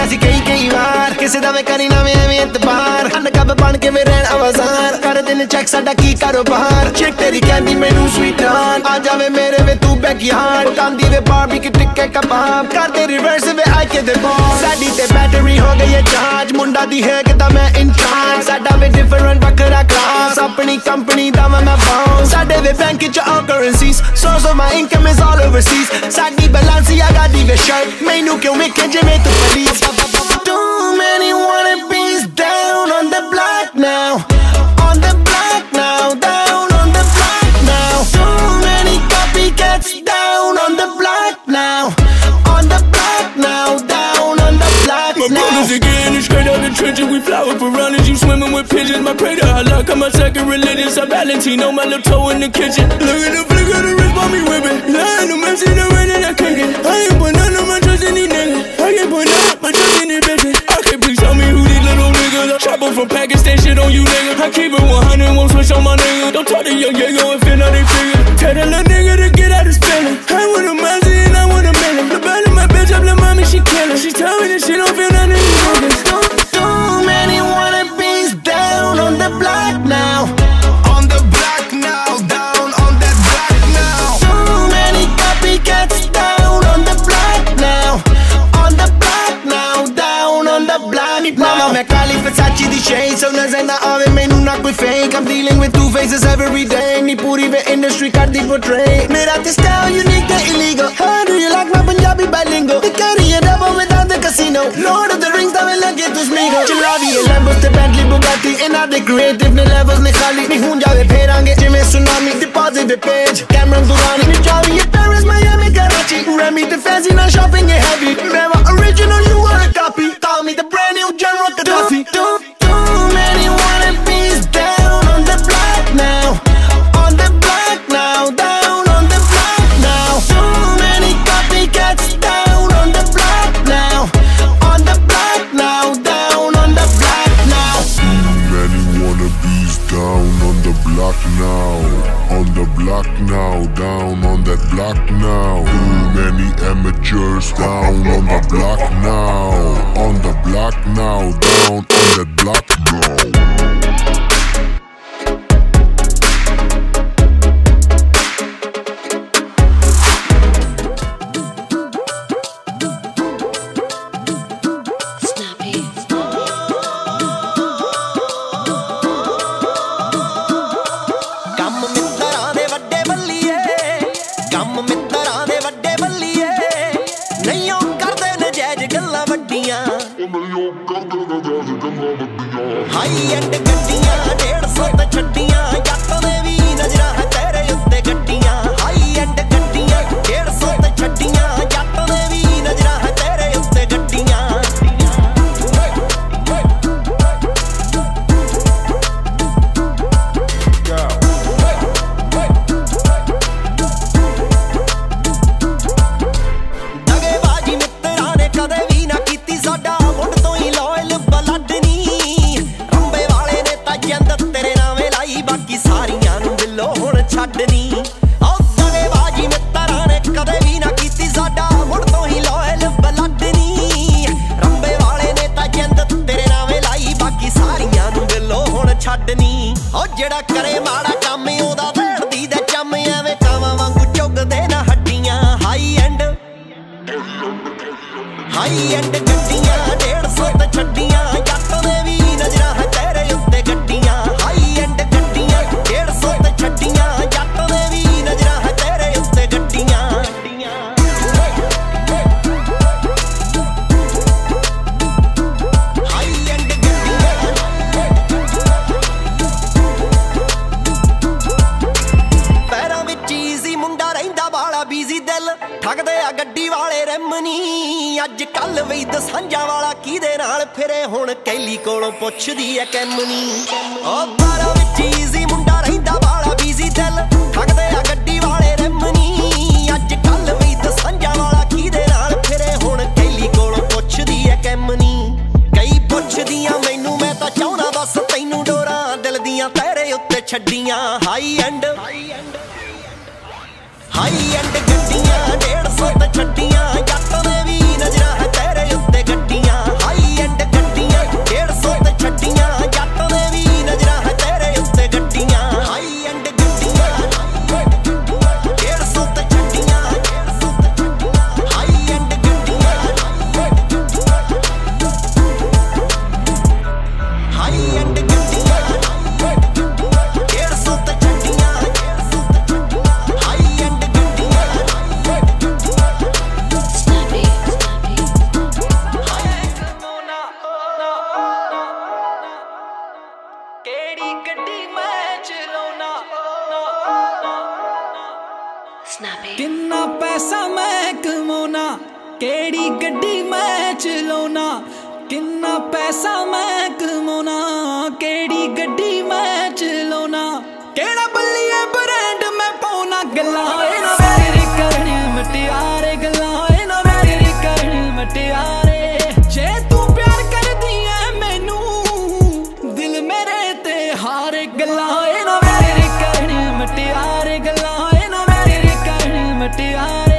ਮਿਲਿਆ ਸੀ ਕਈ ਕਈ ਵਾਰ ਕਿਸੇ ਦਾ ਮੈਂ ਕਰੀ ਨਾ ਮੈਂ ਐਵੇਂ ਇਤਬਾਰ ਅੰਨ ਕੱਬ ਬਣ ਕੇ ਮੈਂ ਰਹਿਣ ਆਵਾਜ਼ਾਰ ਕਰ ਦਿਨ ਚੈੱਕ ਸਾਡਾ ਕੀ ਕਾਰੋਬਾਰ ਚੈੱਕ ਤੇਰੀ ਕਹਿੰਦੀ ਮੈਨੂੰ ਸਵੀਟਾਨ ਆ ਜਾਵੇ ਮੇਰੇ ਵੇ ਤੂੰ ਬੈਕਯਾਰਡ ਉਟਾਂਦੀ ਵੇ ਬਾਰਬੀਕਿਊ ਟਿੱਕੇ ਕਬਾਬ ਕਰਦੇ ਰਿਵਰਸ ਵੇ ਆ ਕੇ ਦੇ ਬਾਸ ਸਾਡੀ ਤੇ ਬੈਟਰੀ ਹੋ ਗਈ ਹੈ ਚਾਰਜ ਮੁੰਡਾ ਦੀ ਹੈ ਕਿ ਤਾਂ ਮੈਂ ਇਨਸਾਨ ਸਾਡਾ ਵੇ ਡਿਫਰੈਂਟ ਵੱਖਰਾ ਕਲਾਸ ਆਪਣੀ ਕੰਪਨੀ ਦਾ ਮੈਂ ਬਾਉਂਸ ਸਾਡੇ ਵੇ ਬੈਂਕ ਚ ਆ currencies source of my income is all overseas ਸਾਡੀ ਬੈਲੈਂਸੀ ਆ ਗਾਦੀ ਵੇ ਸ਼ਰਟ ਮੈਨੂੰ ਕਿਉਂ ਮੈਂ ਕਿ ਜਿਵੇਂ ਤੂੰ please Too many wannabes down on the block now We fly with piranhas, you swimming with pigeons My prayer to Allah, come my second religious I'm Valentino, my little toe in the kitchen Look at the flick of the wrist, mommy whipping Lying to mercy, the rain that I can't get I ain't put none of my trust in these niggas I can't put none of my trust in these bitches Okay, please tell me who these little niggas are Trouble from Pakistan, shit on you niggas I keep it 100, won't switch on my niggas Don't talk to your yago and fin out they figures Tell that little nigga to get out of spinning I want a Mazzy and I want a million The bad of my bitch, I'm the mommy, she killin' She tell me that she don't feel none of these niggas So na zaina aave mainu na koi fake I'm dealing with two faces every day ni puri ve industry kar di portray mera te style unique te illegal How do you like my Punjabi bilingual They carry a double without the casino Lord of the Rings da mein lage tu smigo Chalavi ye Lambo te Bentley Bugatti Inna de creative ne levels ne khali Ni hoon jave pherange jive tsunami Deposit the page Cameron Durrani Ni javi ye Paris Miami Karachi Remy te fancy na shopping ye heavy Mera original you are a copy Call me the brand new General Gaddafi Down on that block now Too many amateurs down on the block now On the block now Down on that block now ਗੱਡੀਆਂ 150 ਤੇ ਛੱਡੀਆਂ ਜੱਟ ਦੇ ਵੀ ਨਜ਼ਰਾਂ ਹੈ ਤੇਰੇ ਉੱਤੇ ਗੱਡੀਆਂ किन्ना पैसा मैं कमोना केड़ी गड्डी मैं चलोना, किन्ना पैसा मैं कमोना केड़ी गड्डी मैं चलोना, केड़ा बल्लिए ब्रांड मैं पौना गला मेरी करनी मटियारे गला मेरी करनी मटियारे। जे तू प्यार कर दी है मैनू दिल मेरे ते हारे गला मेरी करनी मटियारे गला मेरी करनी मटियारे।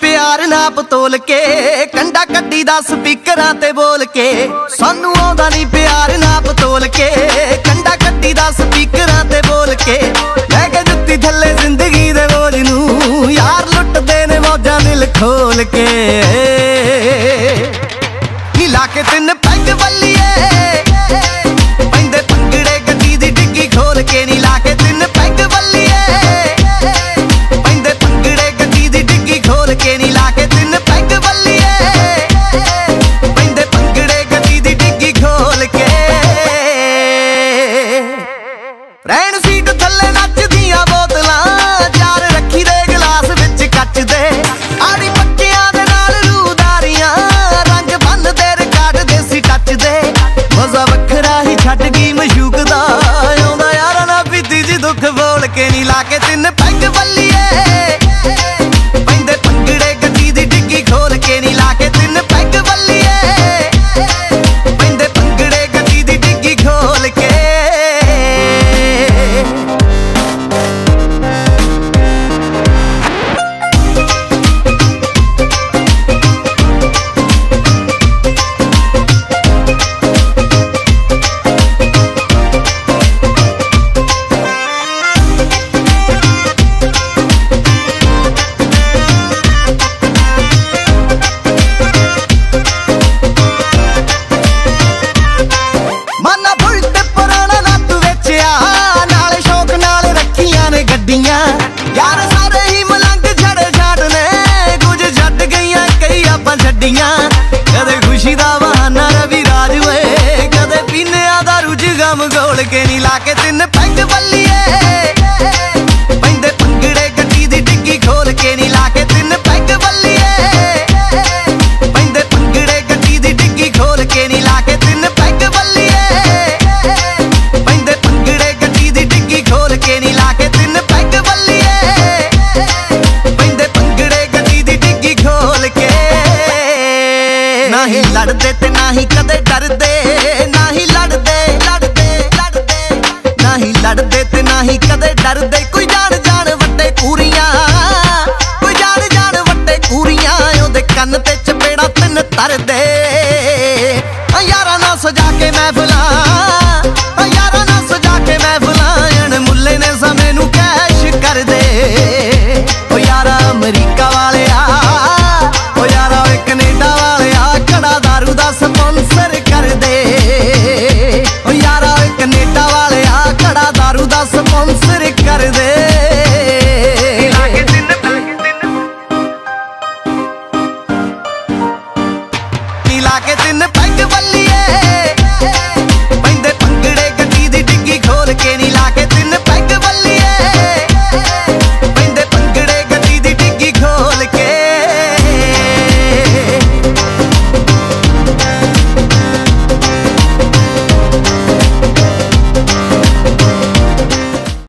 प्यार ना पतोल के कंडा कड्डी दा स्पीकरां ते बोल के, सानू आउंदा नहीं प्यार ना पतोल के कंडा कड्डी दा स्पीकरां ते बोल के। मैं के जुत्ती थले जिंदगी दे बोझ नूं यार लुटदे ने मौजां दिल खोल के। हिला के तिन पैग बल्लिए पैंदे पंगड़े गड्डी दी डिग्गी खोल के। हिला के तिन पैग बल्लिए